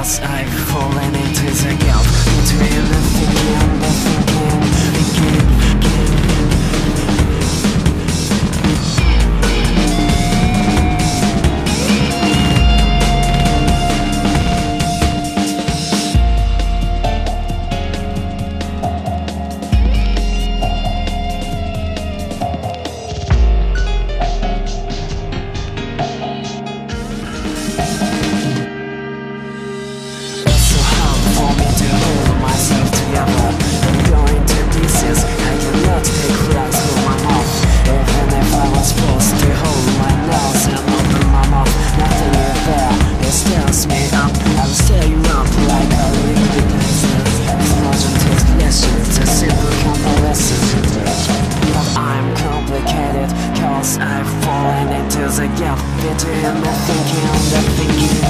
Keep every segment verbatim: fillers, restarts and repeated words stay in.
lost, I've fallen into the gap between the thinking and the thinking again, between the thinking and the thinking.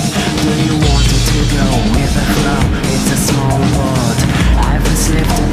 Do you want it to go with the flow? It's a small world. I've slipped.